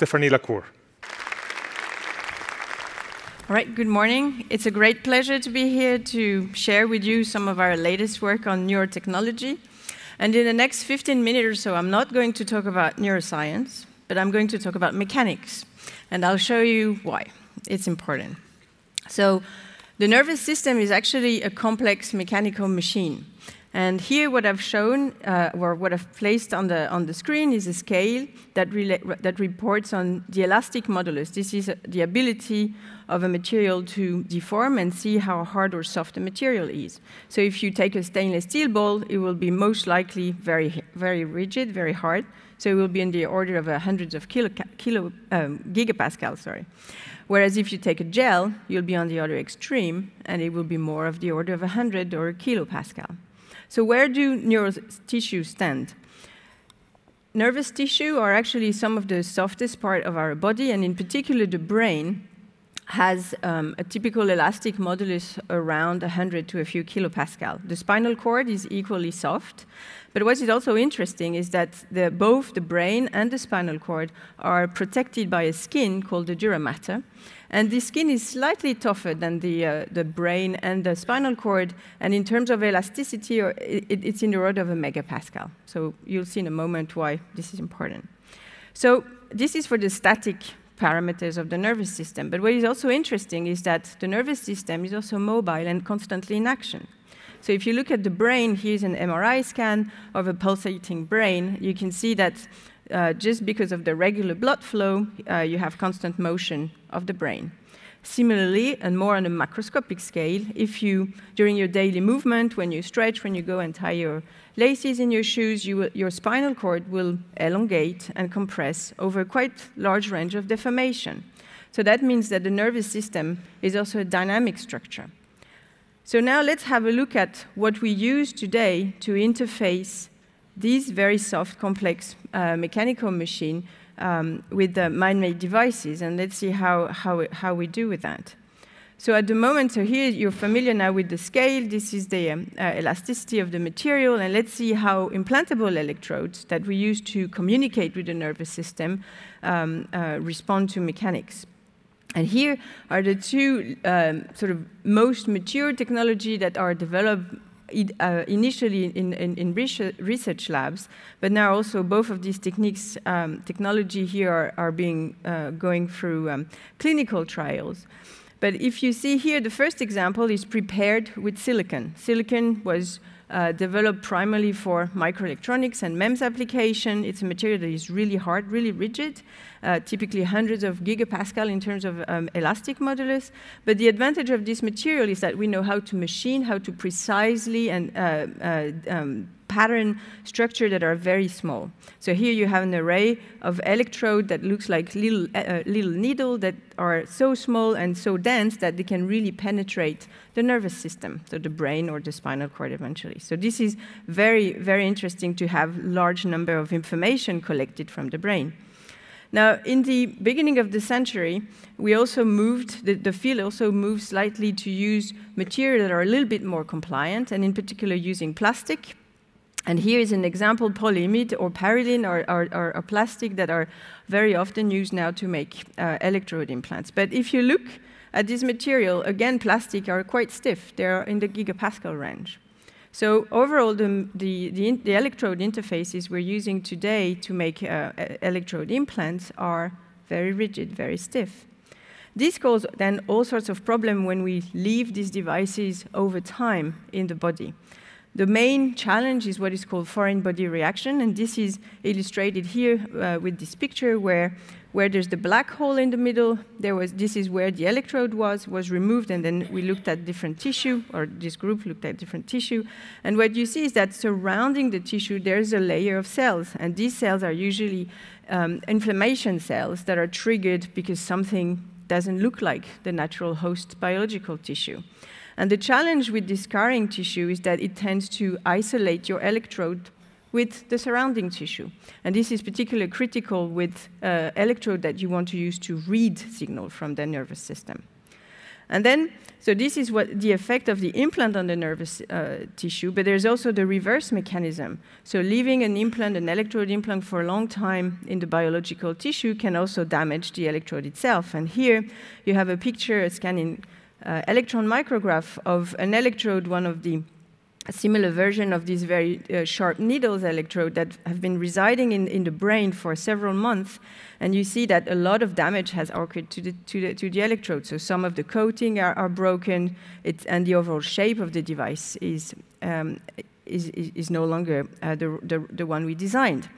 Stéphanie Lacour. All right, good morning. It's a great pleasure to be here to share with you some of our latest work on neurotechnology. And in the next 15 minutes or so, I'm not going to talk about neuroscience, but I'm going to talk about mechanics. And I'll show you why it's important. So the nervous system is actually a complex mechanical machine. And here what I've shown, or what I've placed on the screen, is a scale that reports on the elastic modulus. This is the ability of a material to deform and see how hard or soft the material is. So if you take a stainless steel ball, it will be most likely very, very rigid, very hard. So it will be in the order of hundreds of gigapascals. Whereas if you take a gel, you'll be on the other extreme, and it will be more of the order of 100 or a kilopascal. So where do neural tissues stand? Nervous tissue are actually some of the softest part of our body, and in particular the brain has a typical elastic modulus around 100 to a few kilopascal. The spinal cord is equally soft, but what is also interesting is that both the brain and the spinal cord are protected by a skin called the dura mater, and this skin is slightly tougher than the brain and the spinal cord, and in terms of elasticity, it's in the order of a megapascal. So you'll see in a moment why this is important. So this is for the static parameters of the nervous system. But what is also interesting is that the nervous system is also mobile and constantly in action. So if you look at the brain, here's an MRI scan of a pulsating brain. You can see that just because of the regular blood flow, you have constant motion of the brain. Similarly, and more on a macroscopic scale, if you, during your daily movement, when you stretch, when you go and tie your laces in your shoes, your spinal cord will elongate and compress over a quite large range of deformation. So that means that the nervous system is also a dynamic structure. So now let's have a look at what we use today to interface these very soft, complex mechanical machine with the man-made devices, and let's see how we do with that. So at the moment, so here you're familiar now with the scale. This is the elasticity of the material, and let's see how implantable electrodes that we use to communicate with the nervous system respond to mechanics. And here are the two sort of most mature technology that are developed initially in research labs, but now also both of these techniques, technology here are being going through clinical trials. But if you see here, the first example is prepared with silicon. Silicon was developed primarily for microelectronics and MEMS application. It's a material that is really hard, really rigid, typically hundreds of gigapascal in terms of elastic modulus. But the advantage of this material is that we know how to machine, how to precisely and pattern structure that are very small. So here you have an array of electrode that looks like little needle that are so small and so dense that they can really penetrate the nervous system, so the brain or the spinal cord eventually. So this is very, very interesting to have large number of information collected from the brain. Now, in the beginning of the century, we also moved, the field also moved slightly to use materials that are a little bit more compliant, and in particular using plastic. And here is an example, polyimide or parylene are plastic that are very often used now to make electrode implants. But if you look at this material, again, plastic are quite stiff. They are in the gigapascal range. So overall, the electrode interfaces we're using today to make electrode implants are very rigid, very stiff. This causes then all sorts of problems when we leave these devices over time in the body. The main challenge is what is called foreign body reaction, and this is illustrated here with this picture where there's the black hole in the middle. This is where the electrode was removed, and then we looked at different tissue, or this group looked at different tissue. And what you see is that surrounding the tissue, there's a layer of cells, and these cells are usually inflammation cells that are triggered because something doesn't look like the natural host biological tissue. And the challenge with this scarring tissue is that it tends to isolate your electrode with the surrounding tissue. And this is particularly critical with electrode that you want to use to read signal from the nervous system. And then, so this is what the effect of the implant on the nervous tissue, but there's also the reverse mechanism. So leaving an implant, an electrode implant, for a long time in the biological tissue can also damage the electrode itself. And here you have a picture, a scanning electron micrograph of an electrode, one of the a similar version of these very sharp needles electrode that have been residing in the brain for several months, and you see that a lot of damage has occurred to the electrode. So some of the coating are broken, and the overall shape of the device is no longer the one we designed.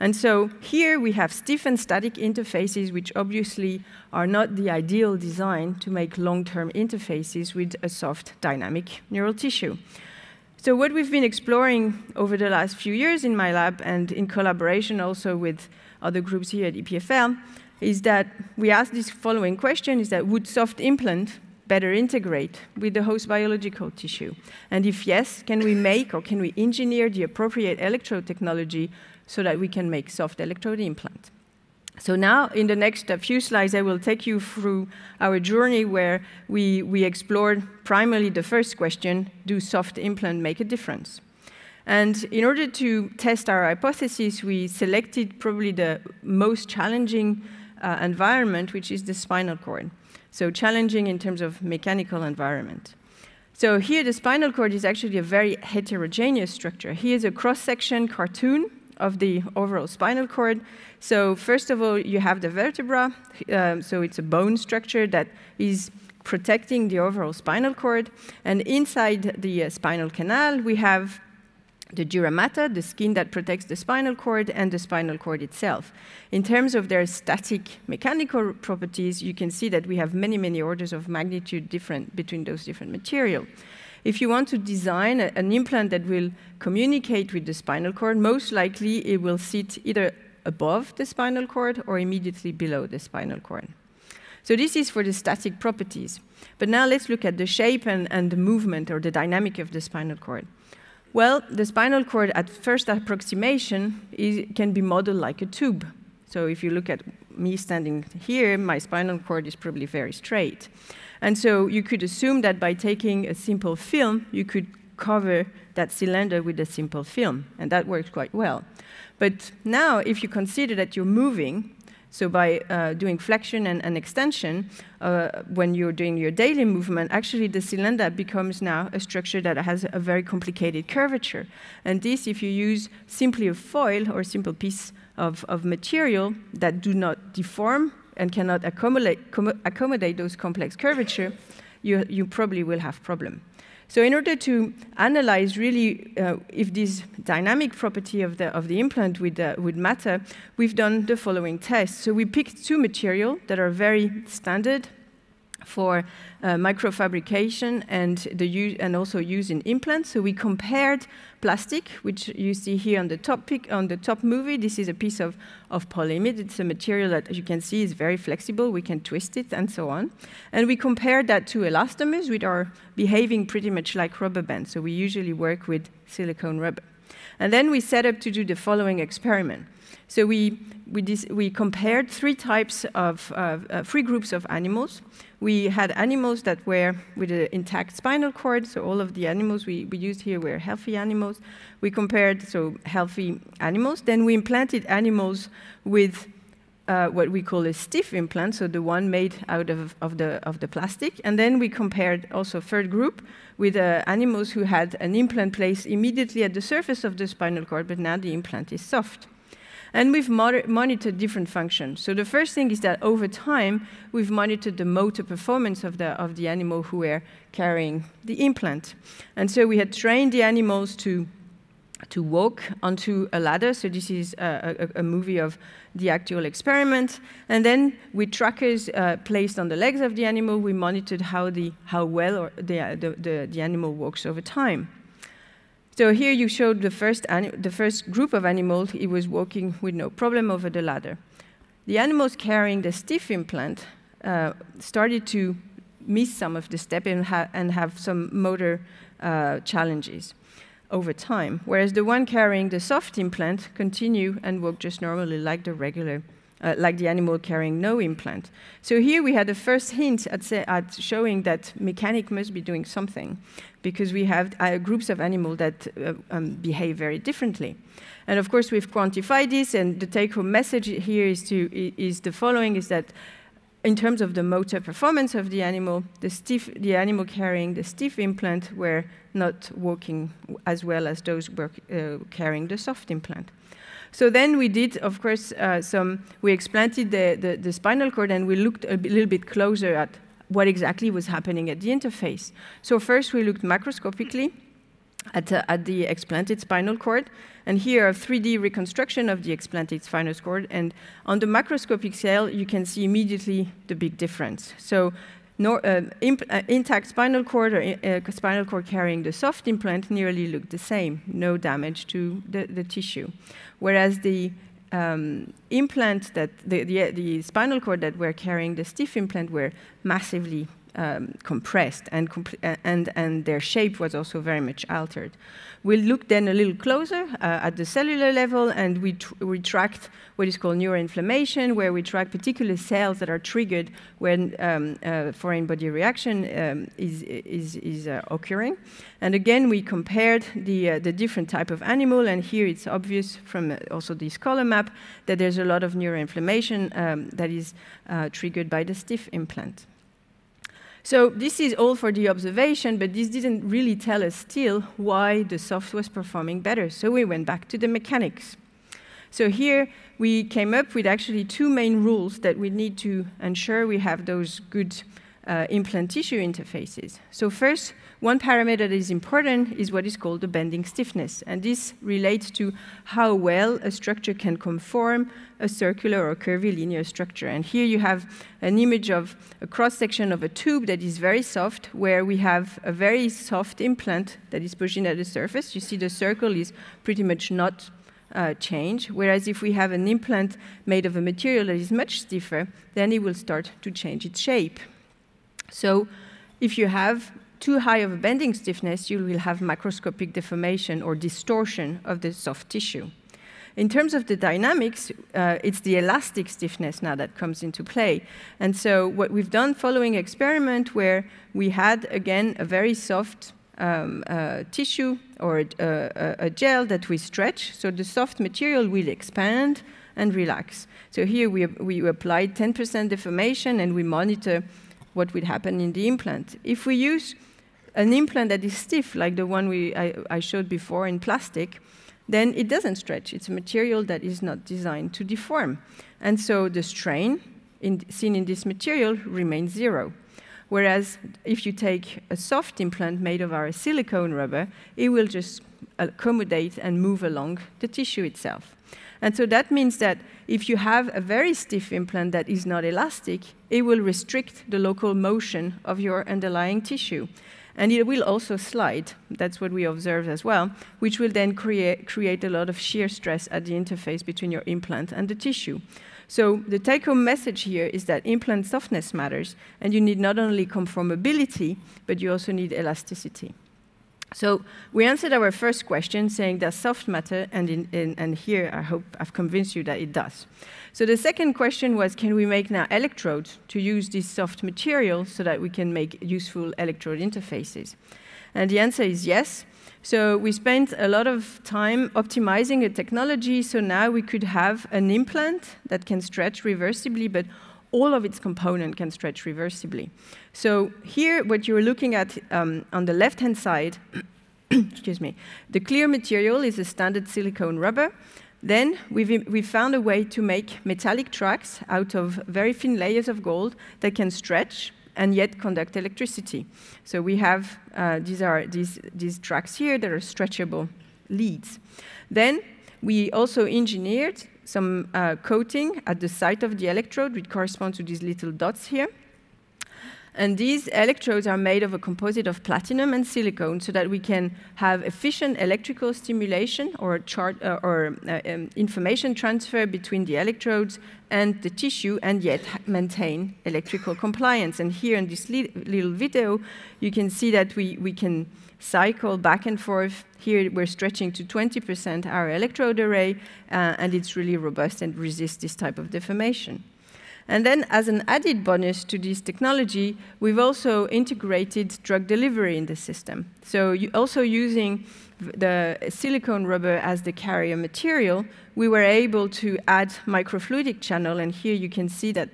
And so here we have stiff and static interfaces, which obviously are not the ideal design to make long-term interfaces with a soft dynamic neural tissue. So what we've been exploring over the last few years in my lab, and in collaboration also with other groups here at EPFL, is that we asked this following question, is that would soft implant better integrate with the host biological tissue? And if yes, can we make or can we engineer the appropriate electrode technology so that we can make soft electrode implant? So now, in the next few slides, I will take you through our journey where we explored primarily the first question, do soft implants make a difference? And in order to test our hypothesis, we selected probably the most challenging environment, which is the spinal cord. So challenging in terms of mechanical environment. So here, the spinal cord is actually a very heterogeneous structure. Here's a cross-section cartoon of the overall spinal cord. So first of all, you have the vertebra. So it's a bone structure that is protecting the overall spinal cord. And inside the spinal canal, we have the dura mater, the skin that protects the spinal cord, and the spinal cord itself. In terms of their static mechanical properties, you can see that we have many, many orders of magnitude different between those different materials. If you want to design an implant that will communicate with the spinal cord, most likely it will sit either above the spinal cord or immediately below the spinal cord. So this is for the static properties. But now let's look at the shape and the movement or the dynamic of the spinal cord. Well, the spinal cord at first approximation can be modeled like a tube. So if you look at me standing here, my spinal cord is probably very straight. And so you could assume that by taking a simple film, you could cover that cylinder with a simple film, and that works quite well. But now, if you consider that you're moving, so by doing flexion and extension, when you're doing your daily movement, actually the cylinder becomes now a structure that has a very complicated curvature. And this, if you use simply a foil or a simple piece of material that do not deform and cannot accommodate those complex curvature, you probably will have problem. So in order to analyze really if this dynamic property of the implant would matter, we've done the following tests. So we picked two materials that are very standard for microfabrication and also used in implants. So we compared plastic, which you see here on the top movie. This is a piece of polyimide. It's a material that, as you can see, is very flexible. We can twist it and so on. And we compared that to elastomers, which are behaving pretty much like rubber bands. So we usually work with silicone rubber. And then we set up to do the following experiment. So we compared three groups of animals. We had animals that were with an intact spinal cord, so all of the animals we used here were healthy animals. We compared, so healthy animals. Then we implanted animals with what we call a stiff implant, so the one made out of the plastic. And then we compared also third group with animals who had an implant placed immediately at the surface of the spinal cord, but now the implant is soft. And we've monitored different functions. So the first thing is that over time, we've monitored the motor performance of the animal who were carrying the implant. And so we had trained the animals to walk onto a ladder. So this is a movie of the actual experiment. And then with trackers placed on the legs of the animal, we monitored how well the animal walks over time. So here you showed the first group of animals. It was walking with no problem over the ladder. The animals carrying the stiff implant started to miss some of the steps and have some motor challenges over time, whereas the one carrying the soft implant continued and walked just normally like the regular like the animal carrying no implant. So here we had the first hint at showing that mechanics must be doing something, because we have groups of animals that behave very differently. And of course, we've quantified this, and the take-home message here is the following, is that in terms of the motor performance of the animal, the animal carrying the stiff implant were not walking as well as those carrying the soft implant. So then we did, of course, we explanted the spinal cord, and we looked a little bit closer at what exactly was happening at the interface. So first we looked macroscopically at the explanted spinal cord, and here a 3D reconstruction of the explanted spinal cord, and on the macroscopic scale you can see immediately the big difference. So intact spinal cord or spinal cord carrying the soft implant nearly looked the same, no damage to the tissue, whereas the implant that the spinal cord that were carrying the stiff implant were massively compressed, and their shape was also very much altered. We'll look then a little closer at the cellular level, and we tracked what is called neuroinflammation, where we track particular cells that are triggered when foreign body reaction is occurring. And again, we compared the different type of animal, and here it's obvious from also this color map that there's a lot of neuroinflammation that is triggered by the stiff implant. So this is all for the observation, but this didn't really tell us still why the soft was performing better. So we went back to the mechanics. So here we came up with actually two main rules that we need to ensure we have those good implant tissue interfaces. So first, one parameter that is important is what is called the bending stiffness. And this relates to how well a structure can conform a circular or curvilinear structure. And here you have an image of a cross-section of a tube that is very soft, where we have a very soft implant that is pushed in at the surface. You see the circle is pretty much not change, whereas if we have an implant made of a material that is much stiffer, then it will start to change its shape. So if you have too high of a bending stiffness, you will have macroscopic deformation or distortion of the soft tissue. In terms of the dynamics, it's the elastic stiffness now that comes into play. And so what we've done following experiment where we had, again, a very soft tissue or a gel that we stretch, so the soft material will expand and relax. So here we applied 10% deformation, and we monitor what would happen in the implant. If we use an implant that is stiff, like the one I showed before in plastic, then it doesn't stretch. It's a material that is not designed to deform. And so the strain seen in this material remains zero. Whereas if you take a soft implant made of our silicone rubber, it will just accommodate and move along the tissue itself. And so that means that if you have a very stiff implant that is not elastic, it will restrict the local motion of your underlying tissue. And it will also slide. That's what we observed as well, which will then create a lot of shear stress at the interface between your implant and the tissue. So the take-home message here is that implant softness matters, and you need not only conformability, but you also need elasticity. So we answered our first question saying, does soft matter? And, here I hope I've convinced you that it does. So the second question was, can we make now electrodes to use this soft material so that we can make useful electrode interfaces? And the answer is yes. So we spent a lot of time optimizing a technology, so now we could have an implant that can stretch reversibly, but all of its component can stretch reversibly. So here, what you're looking at on the left-hand side, excuse me, the clear material is a standard silicone rubber. Then we found a way to make metallic tracks out of very thin layers of gold that can stretch and yet conduct electricity. So we have these tracks here that are stretchable leads. Then we also engineered some coating at the site of the electrode, which corresponds to these little dots here. And these electrodes are made of a composite of platinum and silicone so that we can have efficient electrical stimulation or, information transfer between the electrodes and the tissue and yet maintain electrical compliance. And here in this little video, you can see that we can cycle back and forth. Here we're stretching to 20% our electrode array, and it's really robust and resists this type of deformation. And then, as an added bonus to this technology, we've also integrated drug delivery in the system. So also using the silicone rubber as the carrier material, we were able to add microfluidic channel. And here you can see that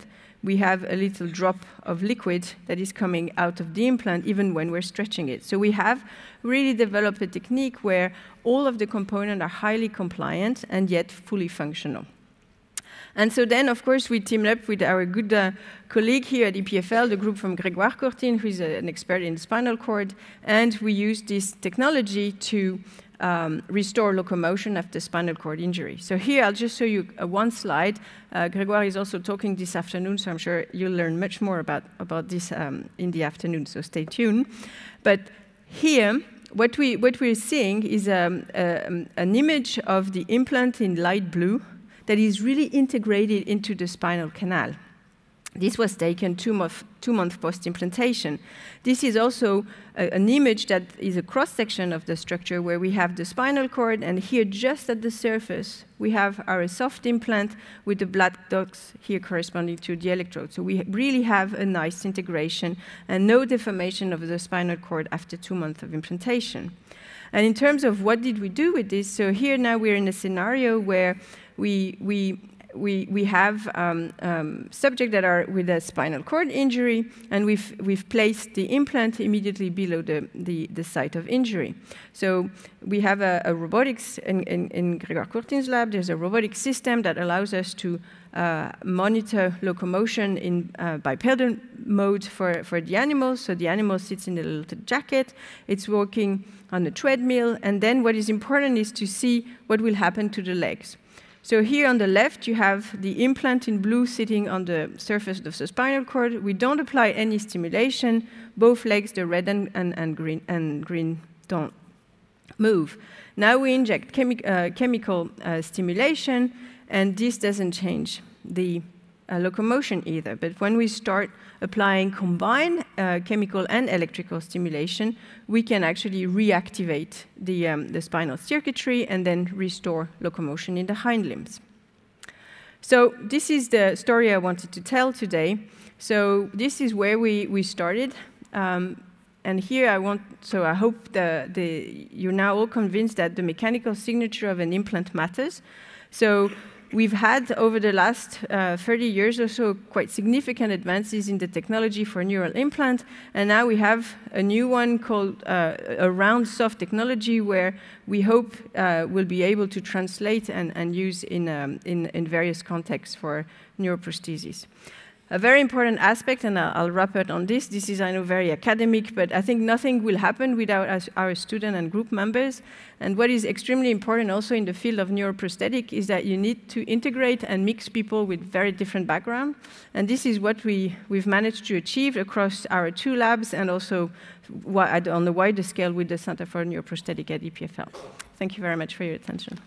we have a little drop of liquid that is coming out of the implant even when we're stretching it. So we have really developed a technique where all of the components are highly compliant and yet fully functional. And so then, of course, we teamed up with our good colleague here at EPFL, the group from Grégoire Courtine, who is an expert in spinal cord, and we used this technology to restore locomotion after spinal cord injury. So here, I'll just show you one slide. Grégoire is also talking this afternoon, so I'm sure you'll learn much more about this in the afternoon, so stay tuned. But here, what we're seeing is an image of the implant in light blue that is really integrated into the spinal canal. This was taken two months post-implantation. This is also an image that is a cross-section of the structure where we have the spinal cord, and here just at the surface, we have our soft implant with the black dots here corresponding to the electrode. So we really have a nice integration and no deformation of the spinal cord after 2 months of implantation. And in terms of what did we do with this, so here now we're in a scenario where we have subjects that are with a spinal cord injury, and we've placed the implant immediately below the site of injury. So we have a robotics, in Grégoire Courtine's lab, there's a robotic system that allows us to monitor locomotion in bipedal mode for the animal. So the animal sits in a little jacket, it's walking on a treadmill, and then what is important is to see what will happen to the legs. So here on the left, you have the implant in blue sitting on the surface of the spinal cord. We don't apply any stimulation. Both legs, the red and green, don't move. Now we inject chemical stimulation, and this doesn't change the locomotion either. But when we start applying combined chemical and electrical stimulation, we can actually reactivate the spinal circuitry and then restore locomotion in the hind limbs. So this is the story I wanted to tell today. So this is where we started. And here so I hope you're now all convinced that the mechanical signature of an implant matters. So we've had, over the last 30 years or so, quite significant advances in the technology for neural implant, and now we have a new one called a round soft technology, where we hope we'll be able to translate and use in various contexts for neuroprosthesis. A very important aspect, and I'll wrap it on this is, I know, very academic, but I think nothing will happen without our student and group members. And what is extremely important also in the field of neuroprosthetic is that you need to integrate and mix people with very different backgrounds. And this is what we've managed to achieve across our two labs and also on the wider scale with the Center for Neuroprosthetic at EPFL. Thank you very much for your attention.